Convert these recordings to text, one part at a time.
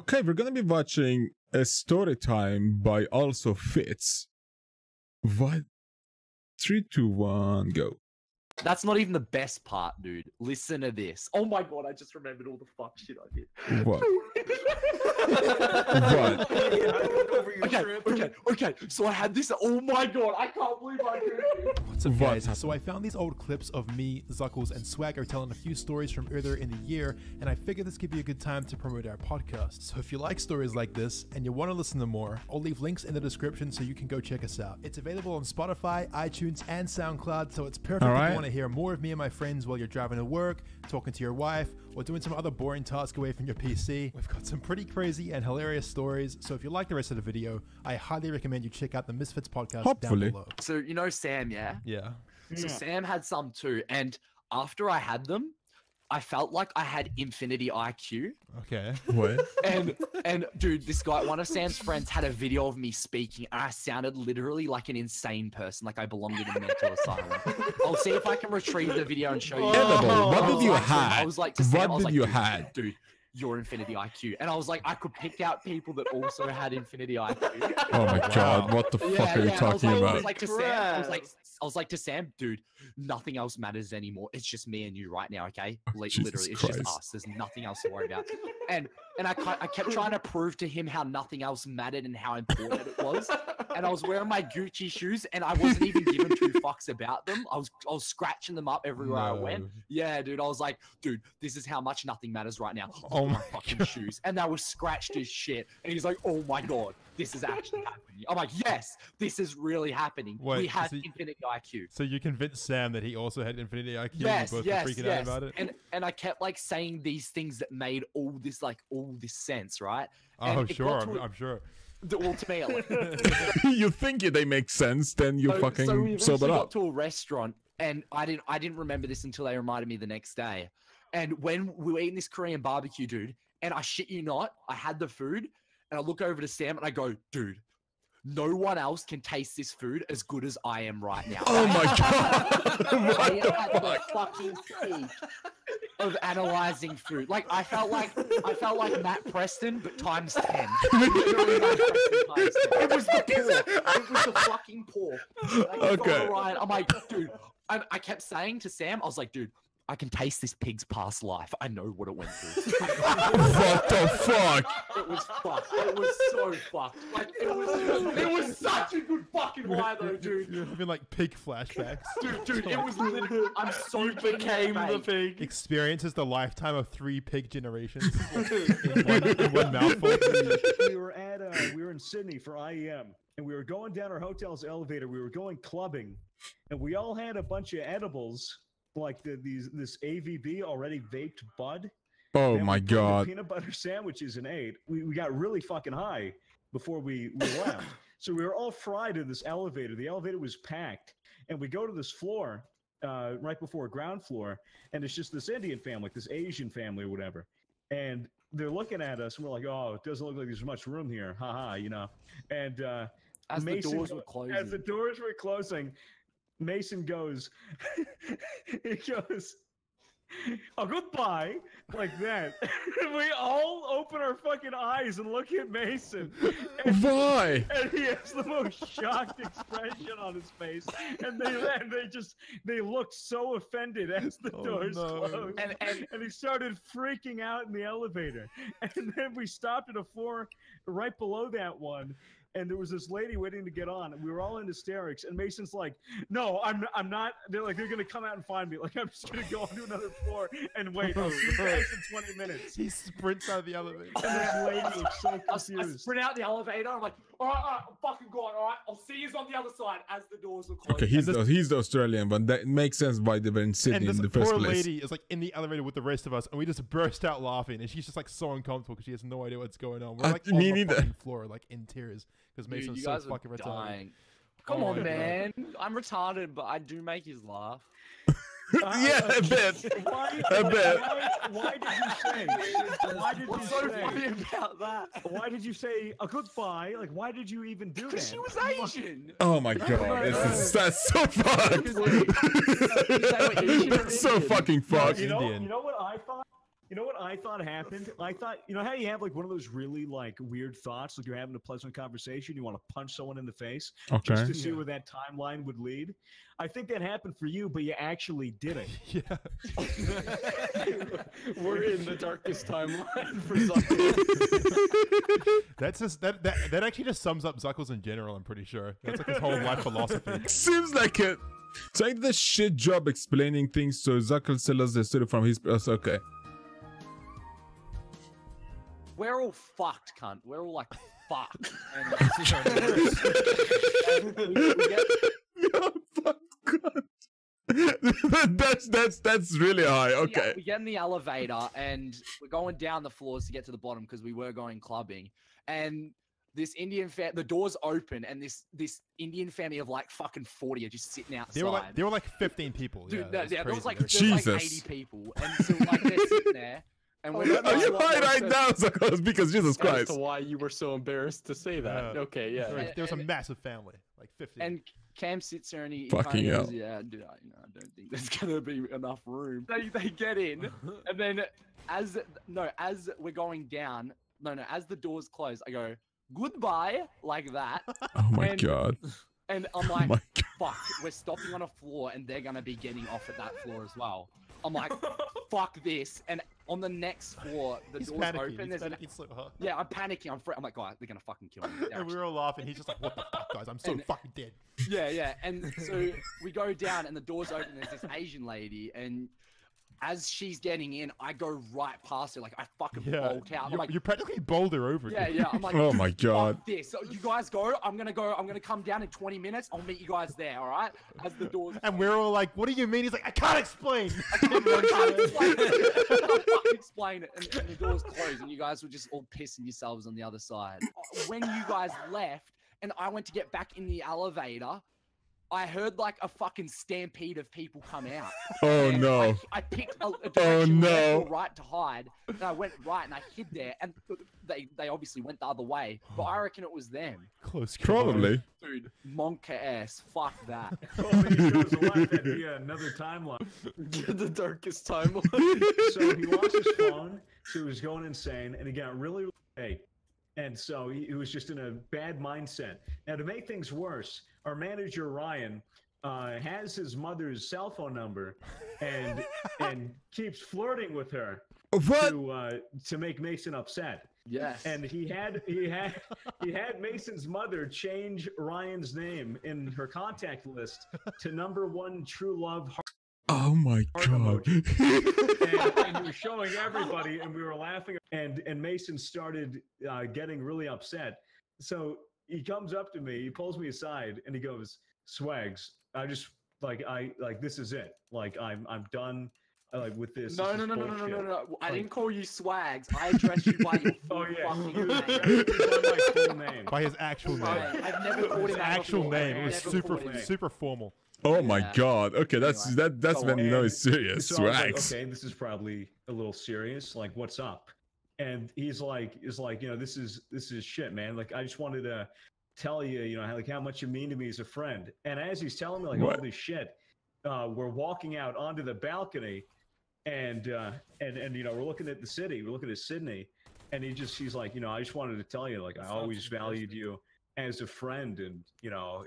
Okay, we're gonna be watching a story time by alsoFitz. What? 3, 2, 1, go. That's not even the best part, dude. Listen to this. Oh my god, I just remembered all the fuck shit I did. What? What? Okay. So I had this. Oh my god, I can't believe I did it. What's up, guys? So I found these old clips of me, Zuckles, and Swagger telling a few stories from earlier in the year, and I figured this could be a good time to promote our podcast. So if you like stories like this and you want to listen to more, I'll leave links in the description so you can go check us out. It's available on Spotify, iTunes, and SoundCloud, so it's perfect if you want to hear more of me and my friends while you're driving to work, talking to your wife, or doing some other boring task away from your PC. We've got some pretty crazy and hilarious stories, so if you like the rest of the video, I highly recommend you check out the Misfits Podcast down below. So you know Sam, yeah? Yeah. So Sam had some too, and after I had them, I felt like I had infinity IQ. Okay. What? and dude, this guy, one of Sam's friends, had a video of me speaking, and I sounded literally like an insane person, like I belonged in a mental asylum. I'll see if I can retrieve the video and show you. What did you have? I was like, dude, your infinity IQ. And I was like, I could pick out people that also had infinity IQ. Oh my god, what the fuck are you talking about? I was like to Sam, dude, nothing else matters anymore. It's just me and you right now, okay? Literally, it's just us. There's nothing else to worry about. And I kept trying to prove to him how nothing else mattered and how important it was. And I was wearing my Gucci shoes, and I wasn't even giving two fucks about them. I was scratching them up everywhere I went. Yeah, dude. I was like, dude, this is how much nothing matters right now. Oh my fucking shoes, and they were scratched as shit. And he's like, oh my god, this is actually happening. I'm like, yes, this is really happening. Wait, we had infinite IQ. So you convinced Sam that he also had infinity IQ? Yes, yes. Out about it? And I kept like saying these things that made all this sense, right? Oh, and sure, I'm sure. Well, to me, you think they make sense, then you so we got to a restaurant, and I didn't remember this until they reminded me the next day. And when we were eating this Korean barbecue, dude, and I shit you not, I had the food, and I look over to Sam, and I go, dude, no one else can taste this food as good as I am right now. Oh my god! What the fucking peak of analyzing food. Like I felt like Matt Preston, but times 10. It was the poor. It was the fucking poor. Like, okay. Ryan, I'm like, dude. I kept saying to Sam, I was like, dude, I can taste this pig's past life. I know what it went through. What the fuck? It was fucked. It was so fucked. Like it was such a good fucking lie though, dude. You're having like pig flashbacks. Dude, it was literally. I'm so you became the pig. Experiences the lifetime of 3 pig generations. in one mouthful. We were in Sydney for IEM, and we were going down our hotel's elevator. We were going clubbing, and we all had a bunch of edibles. Like this AVB already vaped bud. Oh my god! Peanut butter sandwiches and ate. We got really fucking high before we left. So we were all fried in this elevator. The elevator was packed, and we go to this floor right before ground floor, and it's just this Indian family, like this Asian family or whatever, and they're looking at us, and we're like, oh, it doesn't look like there's much room here, haha, you know. And as Mason, the doors were closing. Mason goes, he goes, oh, goodbye, like that. We all open our fucking eyes and look at Mason. Why? And he has the most shocked expression on his face. And they looked so offended as the doors closed. And he started freaking out in the elevator. And then we stopped at a floor right below that one. And there was this lady waiting to get on, and we were all in hysterics. And Mason's like, "No, I'm not." They're like, "They're gonna come out and find me." Like, I'm just gonna go on to another floor and wait. I'll see you guys in 20 minutes. He sprints out of the elevator. And this lady looks so confused. I sprint out the elevator. I'm like, "All right, I'm fucking gone. All right, I'll see you on the other side." As the doors are closed. Okay, he's the Australian, but that makes sense why they were in Sydney in the first place. And this poor lady is like in the elevator with the rest of us, and we just burst out laughing, and she's just like so uncomfortable because she has no idea what's going on. We're like on the fucking floor, like in tears. Because Mason's so fucking retarded. Come on, man. I'm retarded, but I do make his laugh. Yeah, a bit. Why did you say? What's so funny about that? Why did you say a goodbye? Like, why did you even do that? Because she was Asian. Oh my god, that's so fucked. That's so fucking fucked. You know what I thought? You know what I thought happened? I thought, you know how you have like one of those really like weird thoughts, like you're having a pleasant conversation, you want to punch someone in the face, okay, just to see where that timeline would lead? I think that happened for you, but you actually didn't. Yeah. We're in the darkest timeline for Zuckles. That's just, that actually just sums up Zuckles in general, I'm pretty sure. That's like his whole life philosophy. Seems like it. So I did a shit job explaining things, so Zuckles tells us the story from his... okay. We're all fucked, cunt. We're all, like, fucked. And we get... that's really high. Okay. Yeah, we get in the elevator, and we're going down the floors to get to the bottom because we were going clubbing. And... this Indian family, the doors open, and this Indian family of like fucking 40 are just sitting outside. They were like 15 people. Dude, yeah, there was like, Jesus. Like 80 people, and so like they're sitting there. And we're are you high right now, Zuckles? Because Jesus Christ. That's why you were so embarrassed to say that. Okay, yeah. There was a massive family, like 50. And Cam sits there and he fucking goes, yeah, dude, I don't think there's gonna be enough room. They get in, and then as we're going down, as the doors close, I go, goodbye, like that. Oh my god. And I'm like, fuck, we're stopping on a floor and they're gonna be getting off at that floor as well. I'm like, fuck this. And on the next floor, the door's open. There's yeah, I'm panicking. I'm like, god, they're gonna fucking kill me. And we were all laughing. He's just like, what the fuck, guys? I'm so fucking dead. Yeah, yeah. And so we go down and the door's open. There's this Asian lady, and as she's getting in, I go right past her. Like, I fucking bolt out. I'm like, you practically bowled her over. Yeah, yeah. I'm like, oh my god. This. So you guys go. I'm gonna come down in 20 minutes. I'll meet you guys there. All right. As the doors. And we're all like, what do you mean? He's like, I can't explain. I can't explain it. And the doors close, and you guys were just all pissing yourselves on the other side. When you guys left, and I went to get back in the elevator, I heard like a fucking stampede of people come out. Oh no! I picked a direction right to hide, and I went right and I hid there, and they obviously went the other way, but I reckon it was them. Close, probably. Dude, monka ass, fuck that. Oh, he shows life at the, another timeline. The darkest timeline. So he lost his phone, so he was going insane, and he got really late. And so he was just in a bad mindset. Now, to make things worse, our manager, Ryan, has his mother's cell phone number and keeps flirting with her to make Mason upset. Yes. And he had Mason's mother change Ryan's name in her contact list to #1 true love heart. Oh my god. And we were showing everybody and we were laughing, and Mason started getting really upset. So he comes up to me, he pulls me aside, and he goes, Swags, I this is it. Like I'm done with this. No. I didn't call you Swags. I addressed you by your fucking name. By my full name. By his actual name. I've never called him his actual name. It was super formal. Oh my god. Okay, that's when you know it's serious. So like, okay, this is probably a little serious. Like, what's up? And he's like, you know, this is shit, man. Like, I just wanted to tell you, you know, how much you mean to me as a friend. And as he's telling me, like, holy shit, we're walking out onto the balcony, and you know, we're looking at the city, we're looking at Sydney, and he's like, you know, I just wanted to tell you, like, I always valued you as a friend, and you know,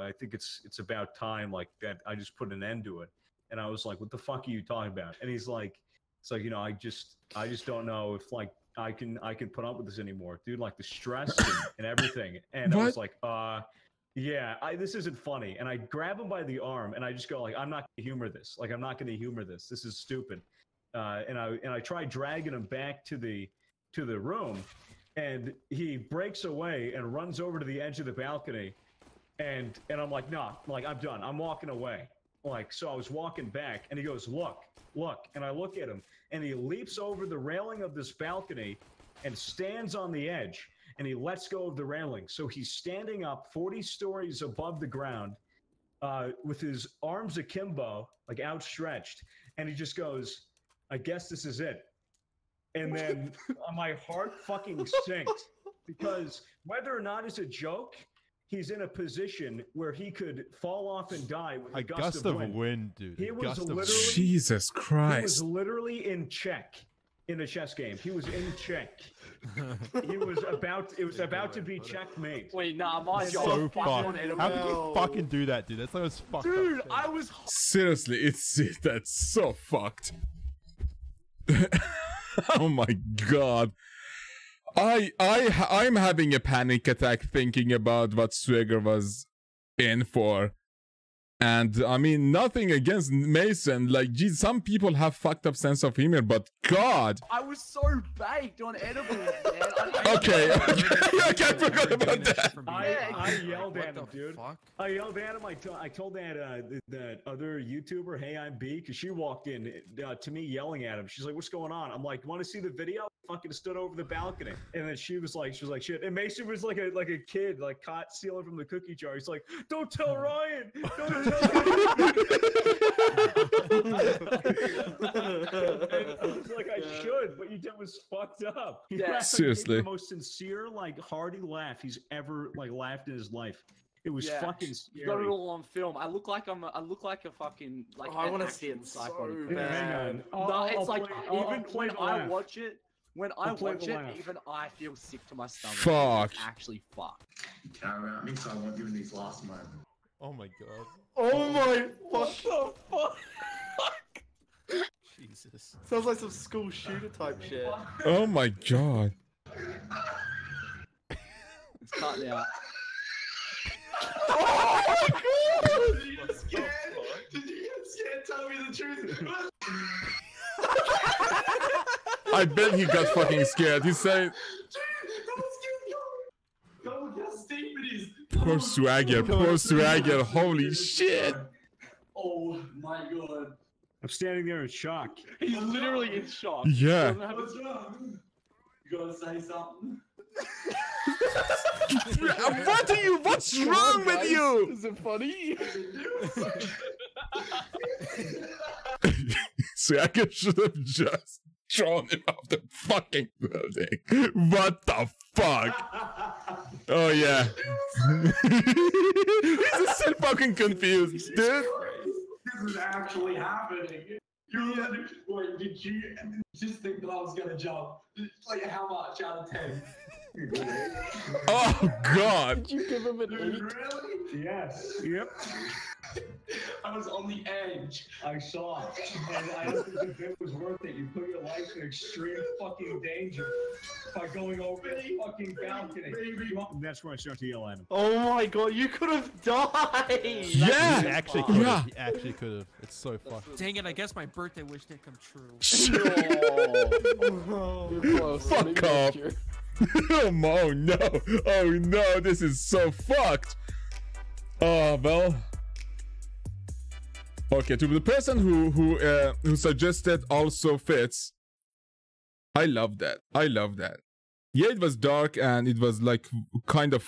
I think it's about time, like, that I just put an end to it. And I was like, what the fuck are you talking about? And he's like, it's like, you know, I just don't know if like I can put up with this anymore, dude, like the stress and everything. And I was like, this isn't funny. And I grab him by the arm and I just go like, I'm not gonna humor this. Like, I'm not gonna humor this. This is stupid. And I try dragging him back to the room, and he breaks away and runs over to the edge of the balcony. And I'm like, nah, like, I'm done. I'm walking away. Like, so I was walking back, and he goes, look. And I look at him, and he leaps over the railing of this balcony and stands on the edge, and he lets go of the railing. So he's standing up 40 stories above the ground with his arms akimbo, like outstretched, and he just goes, I guess this is it. And then my heart fucking sinked, because whether or not it's a joke, he's in a position where he could fall off and die with a gust of wind, dude. He was literally, Jesus Christ. He was literally in check in a chess game. He was in check. He was about, it was about to be checkmate. Wait, nah, my so fucked. How could you fucking do that, dude? That's the most fucked dude, up I was... Seriously, that's so fucked. Oh my god. I'm having a panic attack thinking about what Swagger was in for. And I mean, nothing against Mason, like, geez, some people have fucked up sense of humor, but god, I was so baked on edibles, man. Okay, I forgot about that. I yelled at him, dude. Fuck? I yelled at him. I told that other YouTuber, Hey I'm B, because she walked in to me yelling at him. She's like, what's going on? I'm like, want to see the video? Fucking stood over the balcony, and then she was like shit, and Mason was like a kid, like caught stealing from the cookie jar. He's like, don't tell Ryan, don't tell Ryan. It's like, I should, what you did was fucked up. Yeah, seriously, the most sincere, like, hearty laugh he's ever like laughed in his life. It was fucking scary. Got it all on film. I look like I look like a fucking, like, I want to see it so bad. No, it's like, even when I watch it. When I watch it, even I feel sick to my stomach. Fuck. It's actually fucked. I think so. I won't give him these last moments. Oh my god. Oh my. What the fuck? Jesus. Sounds like some school shooter type shit. Oh my god. It's cut now. Oh my god! Did you get scared? Did you get scared? Tell me the truth. I bet he got fucking scared. He said, poor Swagger, poor Swagger, holy shit. Oh my god. I'm standing there in shock. He's literally in shock. Yeah. What's wrong? You gotta say something. What are you? What's wrong with you? Is it funny? Swagger should have just drawn him off the fucking building. What the fuck? Oh yeah. He's just so fucking confused, dude. This is actually happening. Wait, did you just think that I was gonna jump? Like, how much out of 10? Oh god. Did you give him an 8? Really? Yes. Yep. I was on the edge. I saw it. And I don't think it was worth it. You put your life in extreme fucking danger by going over the fucking balcony. That's where I start to yell at him. Oh my god, you could have died! Yeah! He actually could have. He actually could have. It's so fucked. Dang it, I guess my birthday wish didn't come true. Oh, fuck off. Oh no. Oh no, this is so fucked. Oh, well. Okay, to the person who suggested alsoFitz, I love that. I love that. Yeah, it was dark and it was like kind of,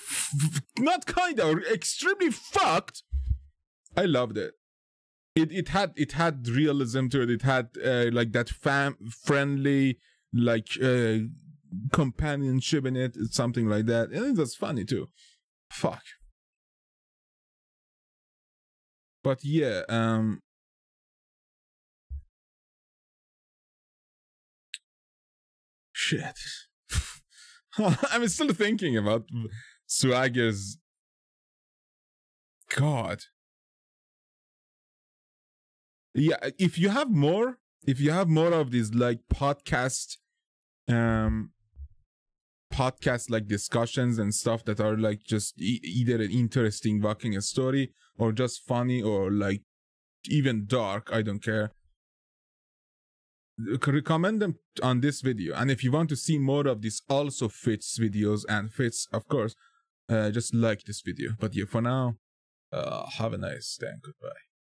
not kind of, extremely fucked. I loved it. It had realism to it. It had like that friendly like companionship in it, something like that, and it was funny too. Fuck. But yeah, shit. I'm still thinking about Swagger's god. Yeah, if you have more of these like podcast like discussions and stuff that are like just either an interesting fucking story or just funny or like even dark, I don't care, recommend them on this video. And if you want to see more of this also Fitz videos and Fitz, of course, just like this video. But yeah, for now, have a nice day and goodbye.